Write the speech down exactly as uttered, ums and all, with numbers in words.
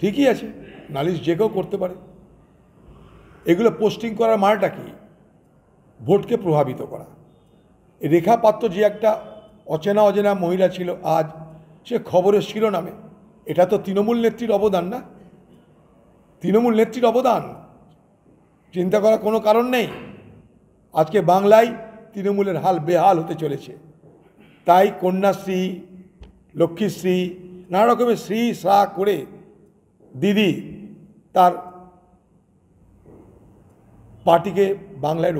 ঠিকই আছে, নালিশ যে কেউ করতে পারে। এগুলো পোস্টিং করার মানেটা কি? ভোটকে প্রভাবিত করা। রেখা পাত্র যে একটা অচেনা অচেনা মহিলা ছিল, আজ সে খবরের শিরোনামে। এটা তো তৃণমূল নেত্রীর অবদান না? তৃণমূল নেত্রীর অবদান, চিন্তা করার কোনো কারণ নেই। আজকে বাংলায় তৃণমূলের হাল বেহাল হতে চলেছে। তাই কন্যাশ্রী, লক্ষ্মীশ্রী, নানা রকমের শ্রী শ্রা করে দিদি তার পার্টিকে বাংলায়